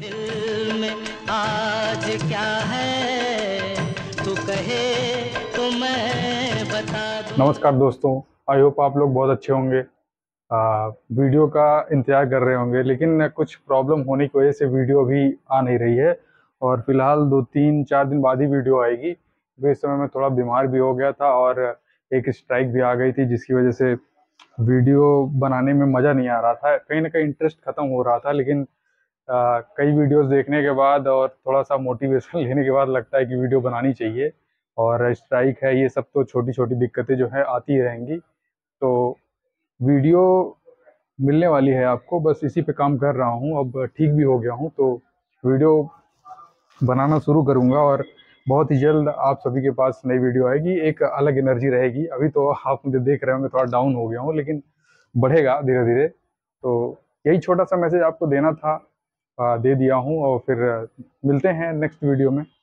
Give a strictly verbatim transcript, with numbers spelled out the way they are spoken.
दिल में आज क्या है तू कहे तो मैं बता दूं। नमस्कार दोस्तों, आई होप आप लोग बहुत अच्छे होंगे। आ, वीडियो का इंतजार कर रहे होंगे, लेकिन कुछ प्रॉब्लम होने की वजह से वीडियो अभी आ नहीं रही है और फिलहाल दो तीन चार दिन बाद ही वीडियो आएगी। तो इस समय मैं थोड़ा बीमार भी हो गया था और एक स्ट्राइक भी आ गई थी, जिसकी वजह से वीडियो बनाने में मज़ा नहीं आ रहा था, कहीं ना कहीं इंटरेस्ट ख़त्म हो रहा था। लेकिन आ, कई वीडियोस देखने के बाद और थोड़ा सा मोटिवेशन लेने के बाद लगता है कि वीडियो बनानी चाहिए। और स्ट्राइक है, ये सब तो छोटी छोटी दिक्कतें जो है आती रहेंगी। तो वीडियो मिलने वाली है आपको, बस इसी पे काम कर रहा हूँ। अब ठीक भी हो गया हूँ तो वीडियो बनाना शुरू करूँगा और बहुत ही जल्द आप सभी के पास नई वीडियो आएगी। एक अलग एनर्जी रहेगी। अभी तो आप मुझे देख रहे होंगे थोड़ा डाउन हो गया हूँ, लेकिन बढ़ेगा धीरे धीरे। तो यही छोटा सा मैसेज आपको देना था, दे दिया हूँ। और फिर मिलते हैं नेक्स्ट वीडियो में।